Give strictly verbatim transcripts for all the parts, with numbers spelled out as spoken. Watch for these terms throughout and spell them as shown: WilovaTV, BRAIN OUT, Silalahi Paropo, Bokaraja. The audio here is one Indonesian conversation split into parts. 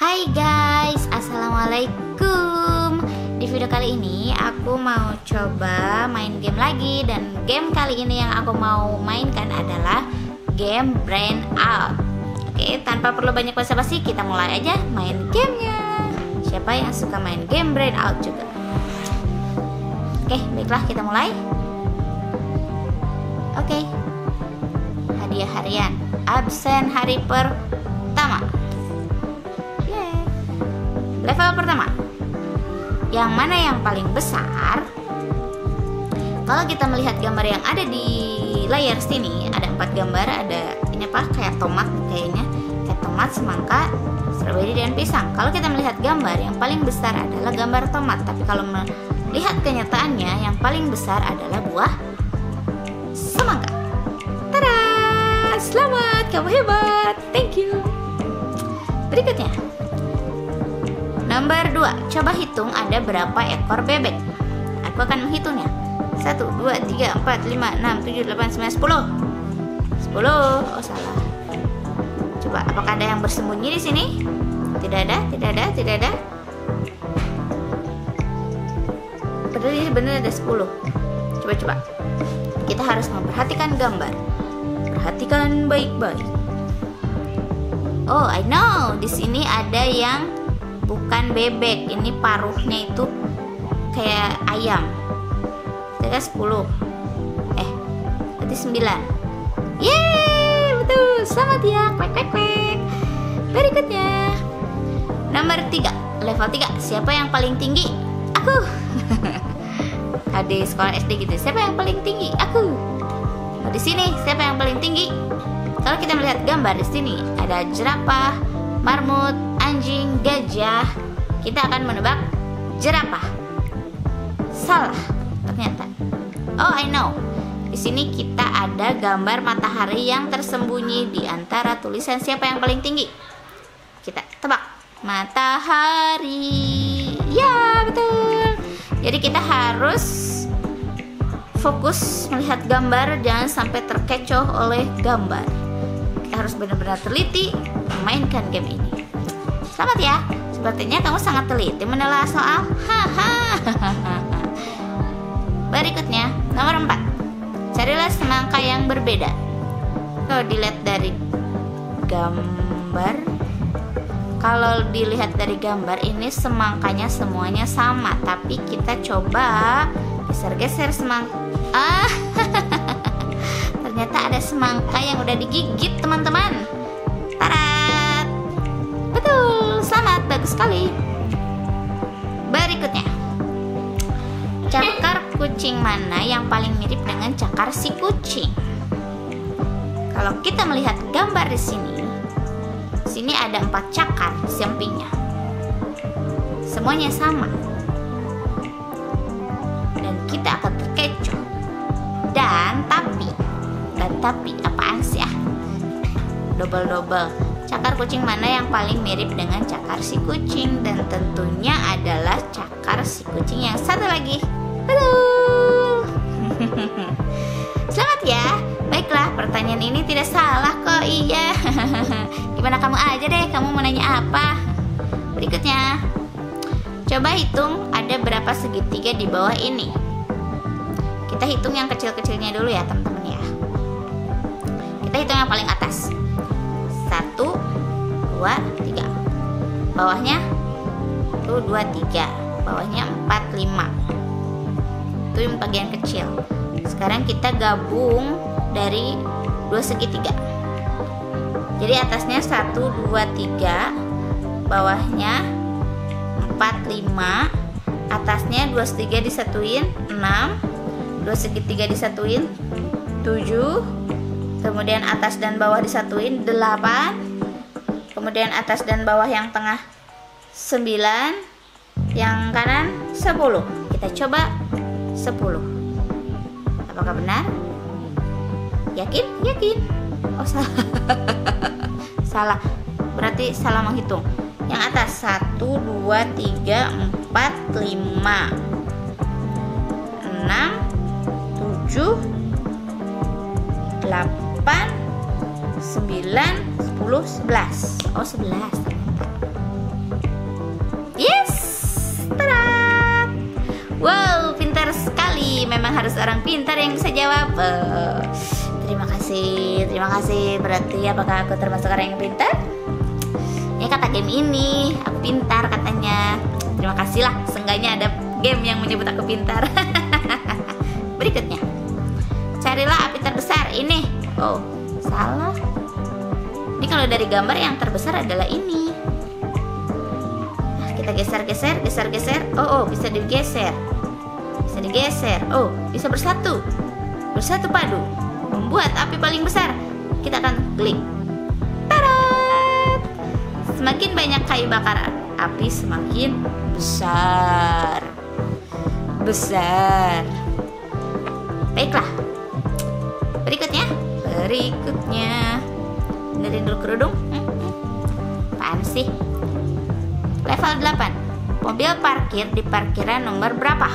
Hai guys, assalamualaikum. Di video kali ini aku mau coba main game lagi, dan game kali ini yang aku mau mainkan adalah game Brain Out. Oke, tanpa perlu banyak basa-basi, kita mulai aja main gamenya. Siapa yang suka main game Brain Out juga? Oke, baiklah kita mulai. Oke, hadiah harian absen hari pertama. Yeay. Level pertama. Yang mana yang paling besar? Kalau kita melihat gambar yang ada di layar sini, ada empat gambar, ada ini apa? Kayak tomat kayaknya. Kayak tomat, semangka, strawberry dan pisang. Kalau kita melihat gambar, yang paling besar adalah gambar tomat, tapi kalau melihat kenyataannya yang paling besar adalah buah semangka. Tada! Selamat, kamu hebat. Thank you. Berikutnya. Nomor dua. Coba hitung ada berapa ekor bebek. Aku akan menghitungnya. satu, dua, tiga, empat, lima, enam, tujuh, delapan, sembilan, sepuluh. sepuluh. Oh, salah. Coba, apakah ada yang bersembunyi di sini? Tidak ada, tidak ada, tidak ada. Padahal ini benar ada sepuluh. Coba coba. Kita harus memperhatikan gambar. Perhatikan baik-baik. Oh, I know. Di sini ada yang bukan bebek. Ini paruhnya itu kayak ayam. Ada sepuluh. Eh, berarti sembilan. Yeay, betul. Selamat ya. Kwek kwek kwek. Berikutnya. Nomor tiga, level tiga. Siapa yang paling tinggi? Aku. Adik sekolah S D gitu. Siapa yang paling tinggi? Aku. Nah, di sini siapa yang paling tinggi? Kalau kita melihat gambar di sini ada jerapah, marmut, anjing, gajah. Kita akan menebak jerapah. Salah ternyata. Oh, I know. Di sini kita ada gambar matahari yang tersembunyi di antara tulisan siapa yang paling tinggi. Kita tebak matahari. Ya, betul. Jadi kita harus fokus melihat gambar, jangan sampai terkecoh oleh gambar. Kita harus benar-benar teliti memainkan game ini. Selamat ya, sepertinya kamu sangat teliti menelaah soal. Hahaha. Berikutnya nomor empat. Carilah semangka yang berbeda. Kalau dilihat dari gambar, kalau dilihat dari gambar ini semangkanya semuanya sama, tapi kita coba geser-geser semangka. Ah, ternyata ada semangka yang udah digigit, teman-teman. Tarat, betul. Selamat, bagus sekali. Berikutnya, cakar kucing mana yang paling mirip dengan cakar si kucing? Kalau kita melihat gambar di sini, sini ada empat cakar sampingnya, semuanya sama. Kita akan terkecoh. Dan tapi Dan tapi apaan sih ah? Double-double. Cakar kucing mana yang paling mirip dengan cakar si kucing? Dan tentunya adalah cakar si kucing yang satu lagi. Halo. Selamat ya. Baiklah, pertanyaan ini tidak salah kok. Iya. Gimana kamu aja deh, kamu mau nanya apa? Berikutnya, coba hitung ada berapa segitiga di bawah ini. Kita hitung yang kecil-kecilnya dulu ya, teman-teman ya. Kita hitung yang paling atas. Satu, dua, tiga. Bawahnya satu, dua, tiga. Bawahnya empat, lima. Itu yang bagian kecil. Sekarang kita gabung dari dua segitiga. Jadi atasnya satu, dua, tiga. Bawahnya empat, lima. Atasnya dua segitiga disatuin enam. Dua segitiga disatuin tujuh, kemudian atas dan bawah disatuin delapan, kemudian atas dan bawah yang tengah sembilan, yang kanan sepuluh. Kita coba sepuluh. Apakah benar? Yakin? Yakin? Oh, salah. Salah. Berarti salah menghitung. Yang atas satu, dua, tiga, empat, lima, enam, tujuh, delapan, sembilan, sepuluh, sebelas. Oh, sebelas. orang pintar yang bisa jawab. uh, Terima kasih, terima kasih. Berarti apakah aku termasuk orang yang pintar? Ya kata game ini, aku pintar katanya. Terima kasih lah, seenggaknya ada game yang menyebut aku pintar. Berikutnya, carilah api terbesar ini. Oh, salah. Ini kalau dari gambar yang terbesar adalah ini. Kita geser-geser, geser-geser. Oh, oh, bisa digeser. Bisa digeser. Oh, bisa bersatu. Bersatu padu. Membuat api paling besar. Kita akan klik. Tarat. Semakin banyak kayu bakar api, semakin besar. Besar. Baiklah. Berikutnya. Berikutnya. Dari dulu kerudung. Apaan sih? Level delapan. Mobil parkir di parkiran nomor berapa?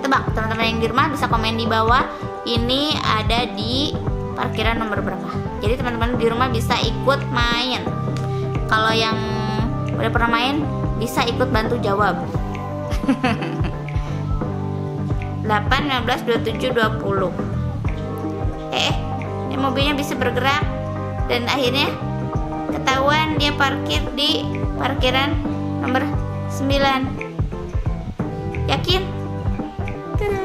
Tebak, teman-teman yang di rumah bisa komen di bawah. Ini ada di parkiran nomor berapa? Jadi teman-teman di rumah bisa ikut main. Kalau yang udah pernah main bisa ikut bantu jawab. delapan, lima belas, dua puluh tujuh, dua puluh. Eh, ini mobilnya bisa bergerak. Dan akhirnya ketahuan dia parkir di parkiran nomor sembilan. Yakin? Tada.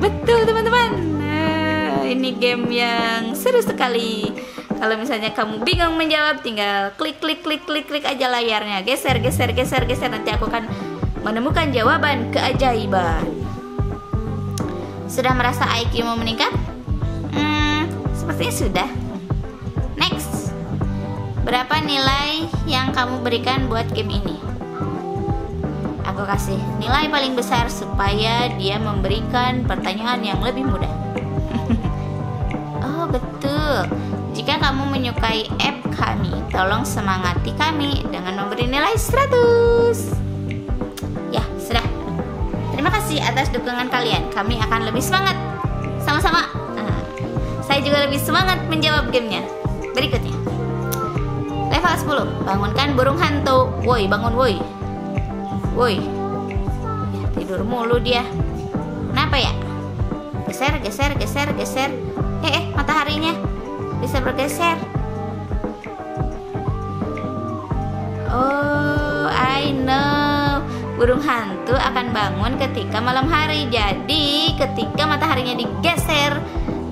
Betul teman-teman. Nah, ini game yang seru sekali. Kalau misalnya kamu bingung menjawab, tinggal klik klik klik klik klik aja layarnya. Geser geser geser geser, nanti aku akan menemukan jawaban keajaiban. Sudah merasa I Q-mu meningkat? Hmm, sepertinya sudah. Berapa nilai yang kamu berikan buat game ini? Aku kasih nilai paling besar supaya dia memberikan pertanyaan yang lebih mudah. Oh betul. Jika kamu menyukai app kami, tolong semangati kami dengan memberi nilai seratus. Ya, sudah. Terima kasih atas dukungan kalian. Kami akan lebih semangat. Sama-sama. Nah, saya juga lebih semangat menjawab gamenya. Berikutnya. Level sepuluh. Bangunkan burung hantu. Woi, bangun woi. Woi. Ya, tidur mulu dia. Kenapa ya? Geser, geser, geser, geser. Eh, eh, mataharinya bisa bergeser. Oh, I know. Burung hantu akan bangun ketika malam hari. Jadi, ketika mataharinya digeser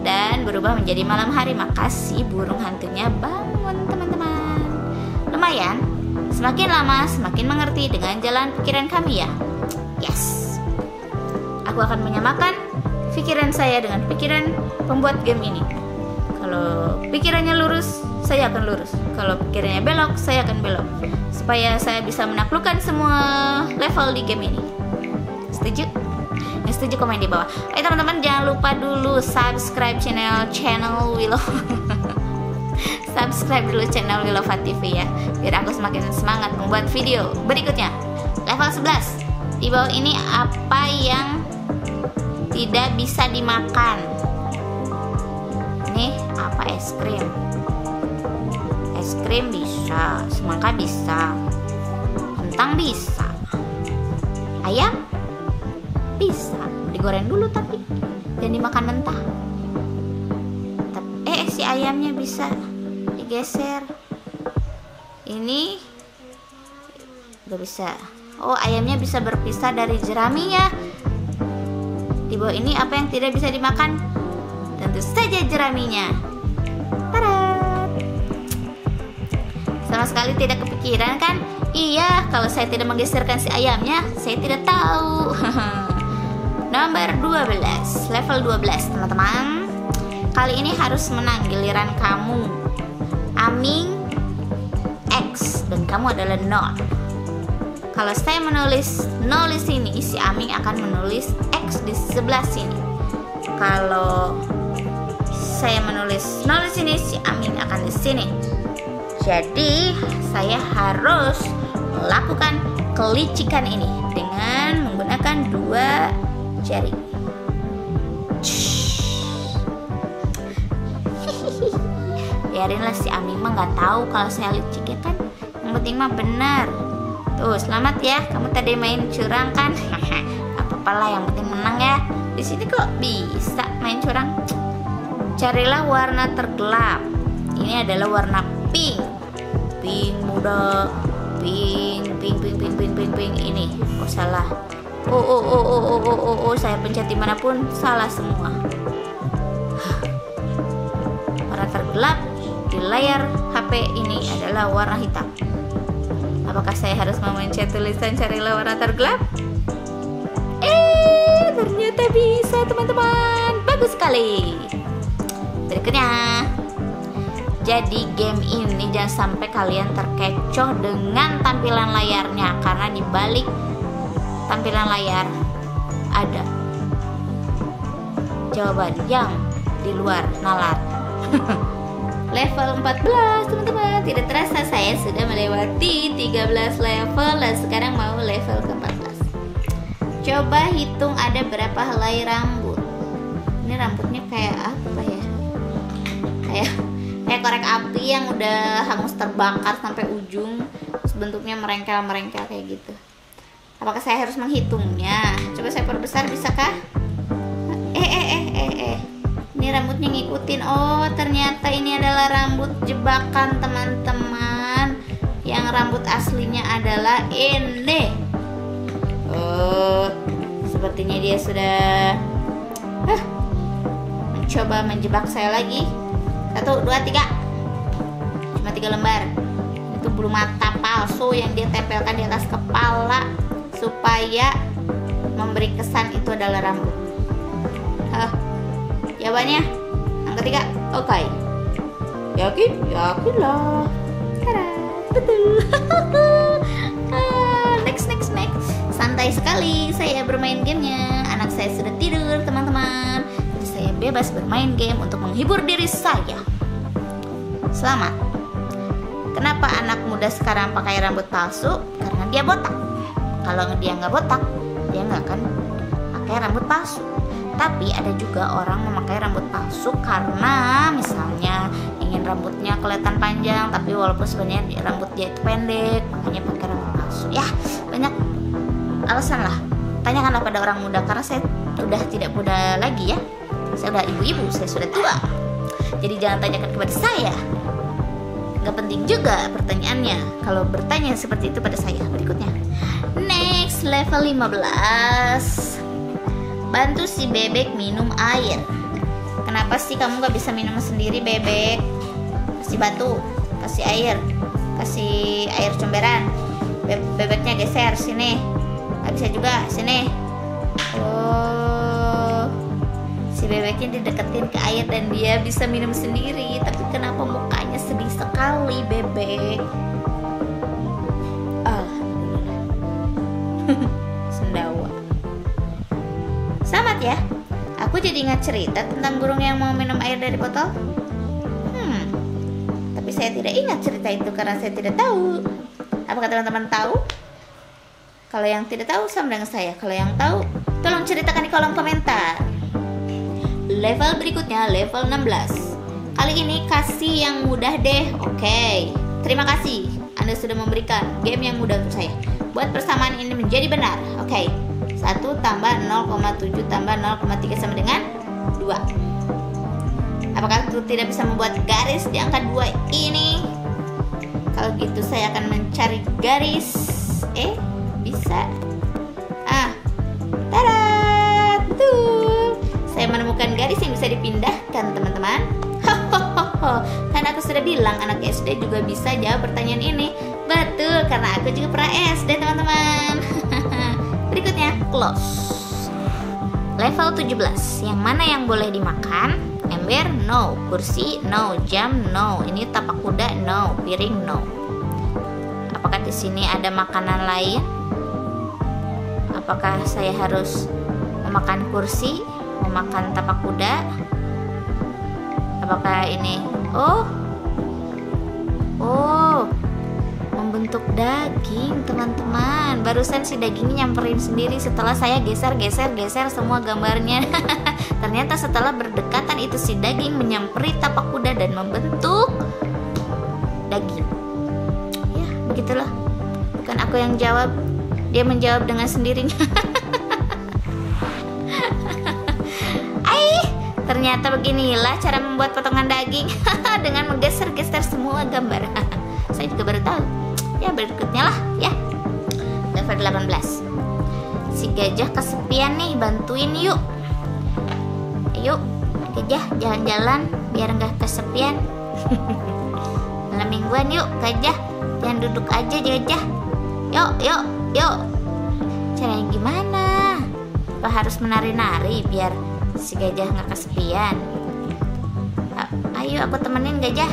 dan berubah menjadi malam hari, maka si burung hantunya bangun, teman-teman. Lumayan, semakin lama semakin mengerti dengan jalan pikiran kami ya. Yes. Aku akan menyamakan pikiran saya dengan pikiran pembuat game ini. Kalau pikirannya lurus, saya akan lurus. Kalau pikirannya belok, saya akan belok. Supaya saya bisa menaklukkan semua level di game ini. Setuju? Ya, setuju, komen di bawah. Eh teman-teman, jangan lupa dulu subscribe channel channel Wilova. Subscribe dulu channel WilovaTV ya, biar aku semakin semangat membuat video. Berikutnya, level sebelas. Di bawah ini apa yang tidak bisa dimakan? Nih, apa? Es krim. Es krim bisa, semangka bisa, kentang bisa, ayam bisa. Digoreng dulu tapi dan dimakan mentah. Eh, si ayamnya bisa digeser. Ini gak bisa. Oh, ayamnya bisa berpisah dari jeraminya. Di bawah ini apa yang tidak bisa dimakan? Tentu saja jeraminya. Tadaa. Sama sekali tidak kepikiran kan? Iya, kalau saya tidak menggeserkan si ayamnya, saya tidak tahu. Nomor dua belas, level dua belas teman-teman. Kali ini harus menang, giliran kamu. Aming X dan kamu adalah nol. Kalau saya menulis nol di sini, si Aming akan menulis X di sebelah sini. Kalau saya menulis nol di sini, si Aming akan di sini. Jadi saya harus melakukan kelicikan ini dengan menggunakan dua jari. Biarinlah si Aming mah nggak tahu kalau saya licik ya kan. Yang penting mah benar. Tuh, selamat ya, kamu tadi main curang kan. apalah, yang penting menang ya. Di sini kok bisa main curang? Carilah warna tergelap. Ini adalah warna pink. Pink muda. Pink, pink, pink, pink, pink, pink, pink. Ini, oh salah. Oh, oh, oh, oh, oh, oh, oh, oh. Saya pencet dimanapun salah semua. Warna tergelap di layar H P ini adalah warna hitam. Apakah saya harus memencet tulisan carilah warna tergelap? Eh, ternyata bisa teman-teman. Bagus sekali. Berikutnya. Jadi game ini jangan sampai kalian terkecoh dengan tampilan layarnya, karena di balik tampilan layar ada jawaban yang di luar nalar. Level empat belas teman-teman, tidak terasa saya sudah melewati tiga belas level dan sekarang mau level ke empat belas. Coba hitung ada berapa helai rambut. Ini rambutnya kayak apa ya? Kayak kayak korek api yang udah hangus terbakar sampai ujung, terus bentuknya merengkel-merengkel kayak gitu. Apakah saya harus menghitungnya? Coba saya perbesar, bisakah? Eh eh eh eh eh. Ini rambutnya ngikutin. Oh, ternyata ini adalah rambut jebakan teman-teman. Yang rambut aslinya adalah ini. Oh, sepertinya dia sudah huh, mencoba menjebak saya lagi. Satu, dua, tiga. Cuma tiga lembar. Itu bulu mata palsu yang dia tempelkan di atas kepala supaya memberi kesan itu adalah rambut. Hah, jawabannya yang ketiga. Oke, okay. Yakin? Yakinlah. Tadaa, betul. Next, next, next. Santai sekali saya bermain gamenya. Anak saya sudah tidur teman-teman. Saya bebas bermain game untuk menghibur diri saya. Selamat. Kenapa anak muda sekarang pakai rambut palsu? Karena dia botak. Kalau dia nggak botak, dia nggak akan pakai rambut palsu. Tapi ada juga orang memakai rambut palsu karena misalnya ingin rambutnya kelihatan panjang, tapi walaupun sebenarnya rambut dia itu pendek, makanya pakai rambut palsu. Ya, banyak alasan lah. Tanyakanlah pada orang muda, karena saya udah tidak muda lagi ya. Saya udah ibu-ibu, saya sudah tua. Jadi jangan tanyakan kepada saya. Gak penting juga pertanyaannya kalau bertanya seperti itu pada saya. Berikutnya. Next, level lima belas. Bantu si bebek minum air. Kenapa sih kamu gak bisa minum sendiri, bebek? Kasih batu, kasih air, kasih air comberan. Be Bebeknya geser, sini. Gak bisa juga, sini. Oh, si bebeknya dideketin ke air dan dia bisa minum sendiri. Tapi kenapa mukanya sedih sekali, bebek? Ah, sendawa. Selamat ya. Aku jadi ingat cerita tentang burung yang mau minum air dari botol. Hmm, tapi saya tidak ingat cerita itu karena saya tidak tahu. Apakah teman-teman tahu? Kalau yang tidak tahu sama dengan saya. Kalau yang tahu, tolong ceritakan di kolom komentar. Level berikutnya, level enam belas. Kali ini kasih yang mudah deh. Oke, okay. Terima kasih Anda sudah memberikan game yang mudah untuk saya. Buat persamaan ini menjadi benar. Oke, okay. satu tambah nol koma tujuh tambah nol koma tiga sama dengan dua. Apakah aku tidak bisa membuat garis di angka dua ini? Kalau gitu saya akan mencari garis. Eh, bisa. Ah, tada. Saya menemukan garis yang bisa dipindahkan teman-teman. Karena aku sudah bilang anak S D juga bisa jawab pertanyaan ini. Betul, karena aku juga pernah S D teman-teman. Berikutnya, close. Level tujuh belas. Yang mana yang boleh dimakan? Ember, no. Kursi, no. Jam, no. Ini tapak kuda, no. Piring, no. Apakah di sini ada makanan lain? Apakah saya harus memakan kursi? Memakan tapak kuda? Apakah ini? Oh, oh, membentuk daging teman-teman. Barusan si dagingnya nyamperin sendiri setelah saya geser-geser-geser semua gambarnya. Ternyata setelah berdekatan itu si daging menyamperi tapak kuda dan membentuk daging. Ya, begitulah. Bukan aku yang jawab, dia menjawab dengan sendirinya. Ternyata beginilah cara membuat potongan daging dengan menggeser-geser semua gambar. Saya juga baru tahu. Ya berikutnya lah ya. Gambar delapan belas. Si gajah kesepian nih, bantuin yuk. Ayo gajah jalan-jalan biar nggak kesepian. Malam mingguan yuk gajah. Jangan duduk aja gajah. Yuk yuk yuk. Caranya gimana? Apa harus menari-nari biar si gajah nggak kesepian? Ayo aku temenin gajah.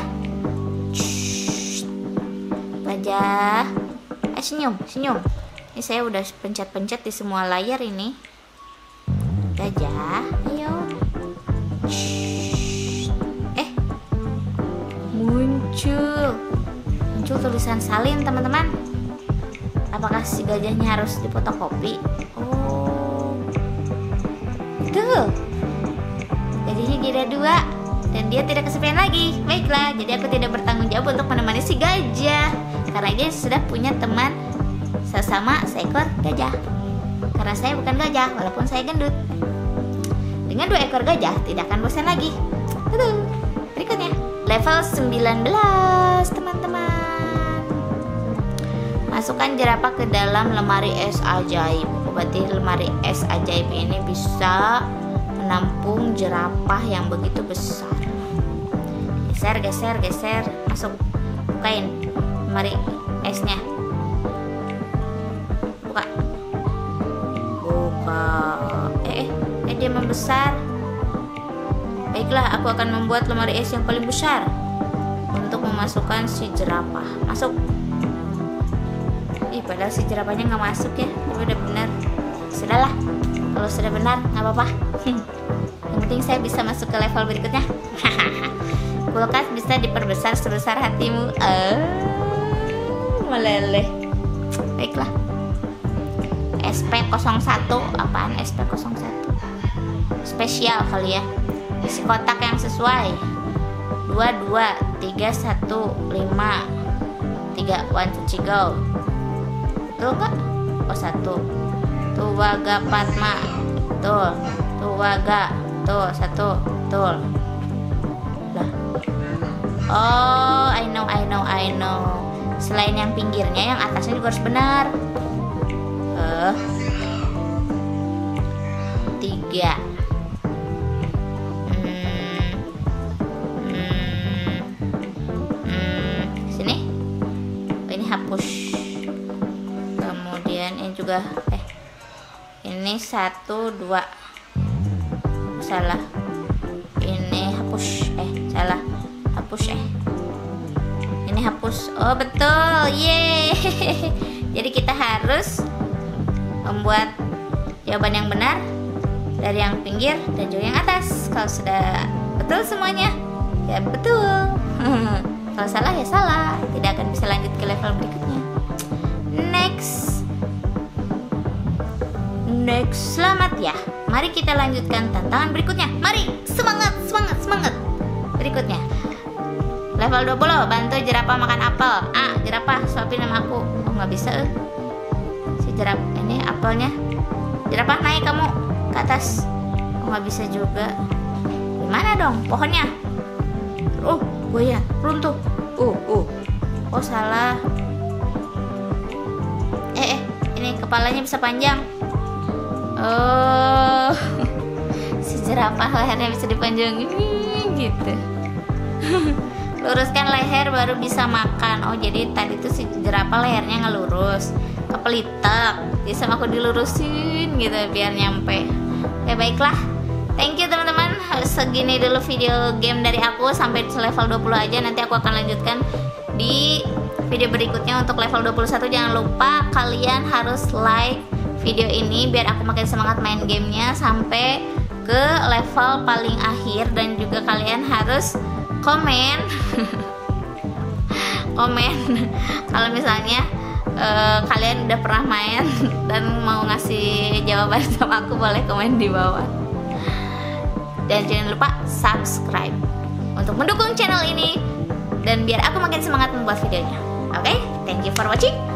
Shhh. Gajah, eh, senyum, senyum. Ini saya udah pencet-pencet di semua layar ini. Gajah, ayo. Shhh. Eh, muncul, muncul tulisan salin teman-teman. Apakah si gajahnya harus dipotokopi? Oh, tuh. Gajahnya jeda dua dan dia tidak kesepian lagi. Baiklah, jadi aku tidak bertanggung jawab untuk menemani si gajah karena dia sudah punya teman sesama seekor gajah. Karena saya bukan gajah walaupun saya gendut. Dengan dua ekor gajah tidak akan bosan lagi. Tuh, berikutnya level sembilan belas teman-teman. Masukkan jerapah ke dalam lemari es ajaib. Berarti lemari es ajaib ini bisa menampung jerapah yang begitu besar. Geser, geser, geser. Masuk. Bukain lemari esnya. Buka. Buka. Eh, eh dia membesar. Baiklah, aku akan membuat lemari es yang paling besar untuk memasukkan si jerapah. Masuk. Ih, padahal si jerapahnya nggak masuk ya. Tapi udah benar. Sudahlah. Kalau sudah benar, nggak apa-apa. Yang penting saya bisa masuk ke level berikutnya. Kulkas bisa diperbesar sebesar hatimu. Oh, meleleh. Baiklah. S P nol satu, apaan S P nol satu? Spesial kali ya. Isi kotak yang sesuai. dua dua tiga satu lima tiga one two three go. Betul nggak? Oh, satu. Tuwaga Patma. Betul. Tuwaga. Tuh, satu. Betul. Lah. Oh, I know, I know, I know. Selain yang pinggirnya, yang atasnya juga harus benar. Eh. Tiga. Hmm. Hmm. Hmm. Sini. Oh, ini hapus. Kemudian ini juga eh ini satu dua salah, ini hapus, eh salah, hapus, eh ini hapus. Oh betul, yeay. Jadi kita harus membuat jawaban yang benar dari yang pinggir dan juga yang atas. Kalau sudah betul semuanya ya betul. Kalau salah ya salah, tidak akan bisa lanjut ke level berikutnya. Next, next, selamat ya. Mari kita lanjutkan tantangan berikutnya. Mari, semangat, semangat, semangat. Berikutnya level dua puluh, bantu jerapah makan apel. Ah, jerapah, suapin sama aku. Oh, nggak bisa eh. Si jerapah, ini apelnya. Jerapah, naik kamu ke atas. Oh, nggak bisa juga. Gimana dong, pohonnya? Oh, buaya, runtuh. Oh, oh, oh salah. Eh, eh, ini kepalanya bisa panjang. Oh, si jerapah lehernya bisa dipanjangin gitu. Luruskan leher baru bisa makan. Oh, jadi tadi tuh si jerapah lehernya ngelurus, kepelitek. Jadi sama aku dilurusin gitu biar nyampe. Ya baiklah. Thank you teman-teman. Segini dulu video game dari aku, sampai level dua puluh aja. Nanti aku akan lanjutkan di video berikutnya untuk level dua puluh satu. Jangan lupa kalian harus like video ini biar aku makin semangat main gamenya sampai ke level paling akhir. Dan juga kalian harus komen komen kalau misalnya uh, kalian udah pernah main dan mau ngasih jawaban sama aku, boleh komen di bawah. Dan jangan lupa subscribe untuk mendukung channel ini dan biar aku makin semangat membuat videonya. Oke, okay? Thank you for watching.